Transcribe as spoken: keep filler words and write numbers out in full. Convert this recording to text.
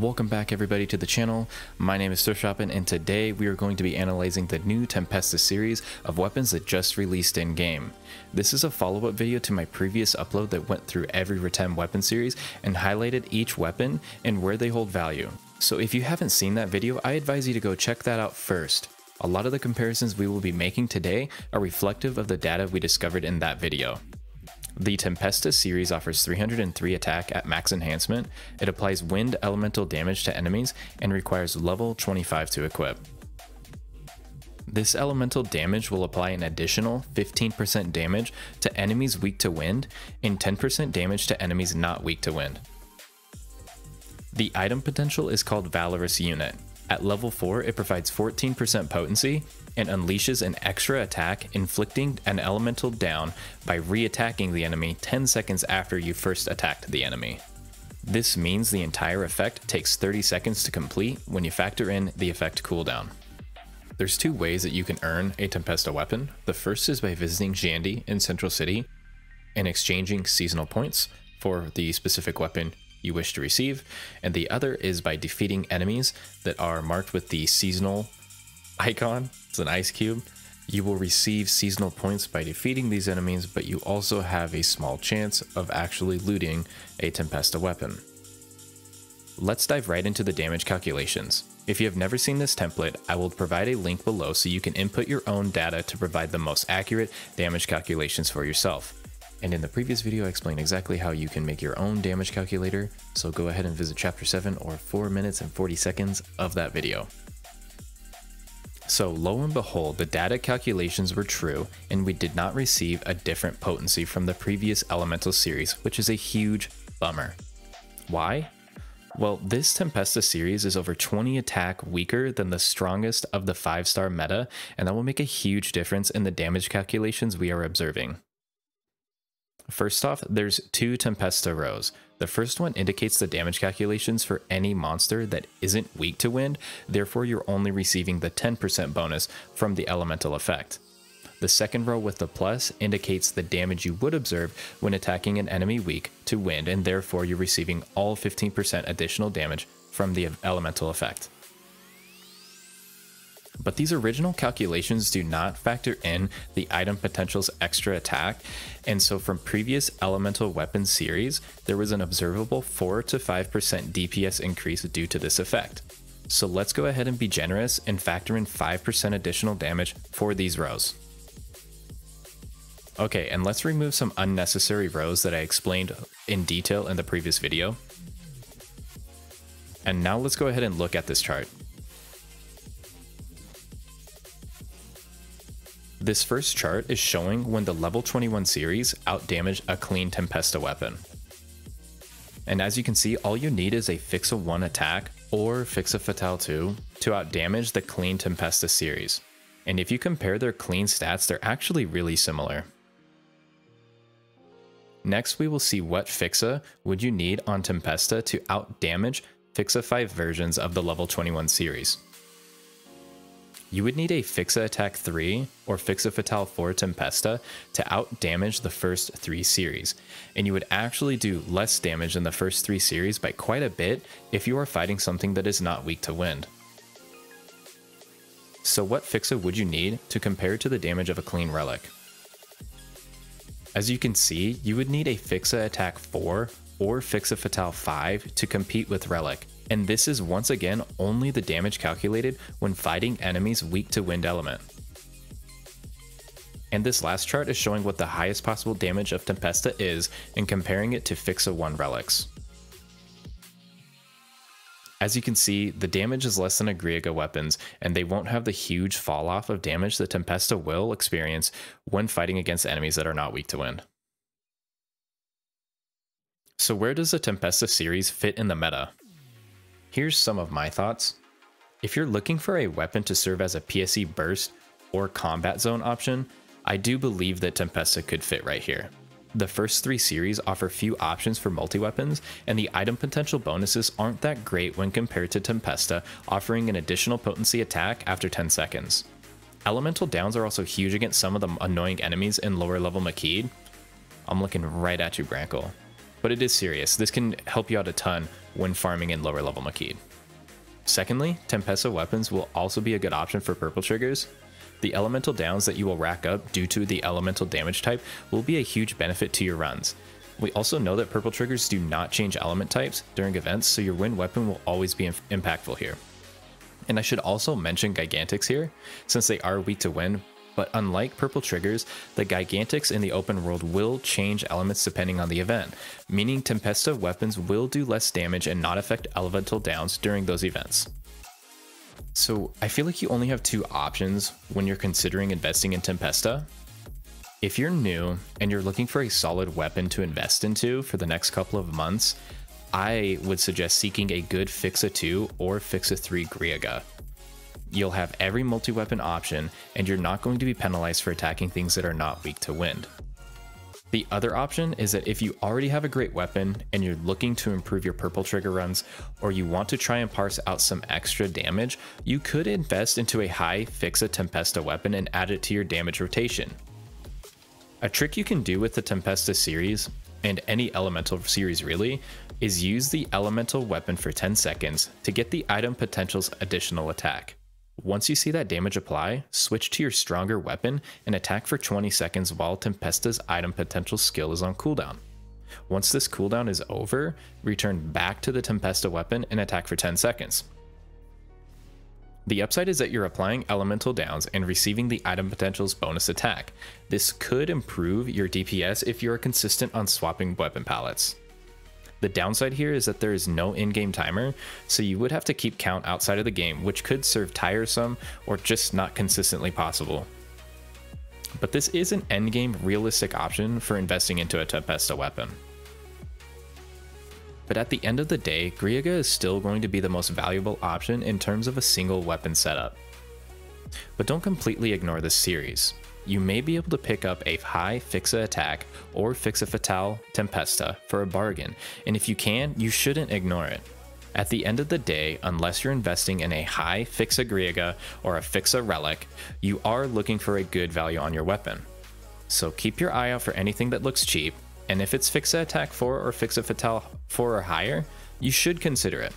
Welcome back everybody to the channel. My name is Thriftshoppin and today we are going to be analyzing the new Tempesta series of weapons that just released in game. This is a follow-up video to my previous upload that went through every Retem weapon series and highlighted each weapon and where they hold value. So if you haven't seen that video, I advise you to go check that out first. A lot of the comparisons we will be making today are reflective of the data we discovered in that video. The Tempesta series offers three hundred three attack at max enhancement, it applies wind elemental damage to enemies, and requires level twenty-five to equip. This elemental damage will apply an additional fifteen percent damage to enemies weak to wind, and ten percent damage to enemies not weak to wind. The item potential is called Valorous Unit. At level four, it provides fourteen percent potency and unleashes an extra attack, inflicting an elemental down by re-attacking the enemy ten seconds after you first attacked the enemy. This means the entire effect takes thirty seconds to complete when you factor in the effect cooldown. There's two ways that you can earn a Tempesta weapon. The first is by visiting Jandi in Central City and exchanging seasonal points for the specific weapon you wish to receive, and the other is by defeating enemies that are marked with the seasonal icon. It's an ice cube. You will receive seasonal points by defeating these enemies, but you also have a small chance of actually looting a Tempesta weapon. Let's dive right into the damage calculations. If you have never seen this template, I will provide a link below so you can input your own data to provide the most accurate damage calculations for yourself. And in the previous video, I explained exactly how you can make your own damage calculator, so go ahead and visit chapter seven or four minutes and forty seconds of that video. So lo and behold, the data calculations were true, and we did not receive a different potency from the previous elemental series, which is a huge bummer. Why? Well, this Tempesta series is over twenty attack weaker than the strongest of the five star meta, and that will make a huge difference in the damage calculations we are observing. First off, there's two Tempesta rows. The first one indicates the damage calculations for any monster that isn't weak to wind, therefore you're only receiving the ten percent bonus from the elemental effect. The second row with the plus indicates the damage you would observe when attacking an enemy weak to wind, and therefore you're receiving all fifteen percent additional damage from the elemental effect. But these original calculations do not factor in the item potential's extra attack, and so from previous elemental weapon series, there was an observable four to five percent D P S increase due to this effect. So let's go ahead and be generous and factor in five percent additional damage for these rows. Okay, and let's remove some unnecessary rows that I explained in detail in the previous video. And now let's go ahead and look at this chart. This first chart is showing when the level twenty-one series outdamaged a clean Tempesta weapon. And as you can see, all you need is a Fixa one attack or Fixa Fatale two to outdamage the clean Tempesta series. And if you compare their clean stats, they're actually really similar. Next, we will see what Fixa would you need on Tempesta to outdamage Fixa five versions of the level twenty-one series. You would need a Fixa Attack three or Fixa Fatale four Tempesta to out-damage the first three series, and you would actually do less damage than the first three series by quite a bit if you are fighting something that is not weak to wind. So what Fixa would you need to compare to the damage of a clean relic? As you can see, you would need a Fixa Attack four or Fixa Fatale five to compete with relic. And this is once again only the damage calculated when fighting enemies weak to wind element. And this last chart is showing what the highest possible damage of Tempesta is and comparing it to Fixa one relics. As you can see, the damage is less than a Griega weapons, and they won't have the huge fall off of damage that Tempesta will experience when fighting against enemies that are not weak to wind. So where does the Tempesta series fit in the meta? Here's some of my thoughts. If you're looking for a weapon to serve as a P S E Burst or Combat Zone option, I do believe that Tempesta could fit right here. The first three series offer few options for multi-weapons, and the item potential bonuses aren't that great when compared to Tempesta, offering an additional potency attack after ten seconds. Elemental downs are also huge against some of the annoying enemies in lower level Makied. I'm looking right at you, Brankle. but it is serious. This can help you out a ton when farming in lower level Makied. Secondly, Tempesta weapons will also be a good option for purple triggers. The elemental downs that you will rack up due to the elemental damage type will be a huge benefit to your runs. We also know that purple triggers do not change element types during events, so your wind weapon will always be impactful here. And I should also mention Gigantics here, since they are weak to wind, but unlike purple triggers, the Gigantics in the open world will change elements depending on the event, meaning Tempesta weapons will do less damage and not affect elemental downs during those events. So I feel like you only have two options when you're considering investing in Tempesta. If you're new and you're looking for a solid weapon to invest into for the next couple of months, I would suggest seeking a good Fixa two or Fixa three Griega. You'll have every multi-weapon option, and you're not going to be penalized for attacking things that are not weak to wind. The other option is that if you already have a great weapon and you're looking to improve your purple trigger runs, or you want to try and parse out some extra damage, you could invest into a high Fixa Tempesta weapon and add it to your damage rotation. A trick you can do with the Tempesta series, and any elemental series really, is use the elemental weapon for ten seconds to get the item potential's additional attack. Once you see that damage apply, switch to your stronger weapon and attack for twenty seconds while Tempesta's item potential skill is on cooldown. Once this cooldown is over, return back to the Tempesta weapon and attack for ten seconds. The upside is that you're applying elemental downs and receiving the item potential's bonus attack. This could improve your D P S if you are consistent on swapping weapon palettes. The downside here is that there is no in-game timer, so you would have to keep count outside of the game, which could serve tiresome or just not consistently possible. But this is an endgame realistic option for investing into a Tempesta weapon. But at the end of the day, Griega is still going to be the most valuable option in terms of a single weapon setup. But don't completely ignore this series. You may be able to pick up a high Fixa attack or Fixa Fatale Tempesta for a bargain, and if you can, you shouldn't ignore it. At the end of the day, unless you're investing in a high Fixa Griega or a Fixa Relic, you are looking for a good value on your weapon. So keep your eye out for anything that looks cheap, and if it's Fixa Attack four or Fixa Fatale four or higher, you should consider it.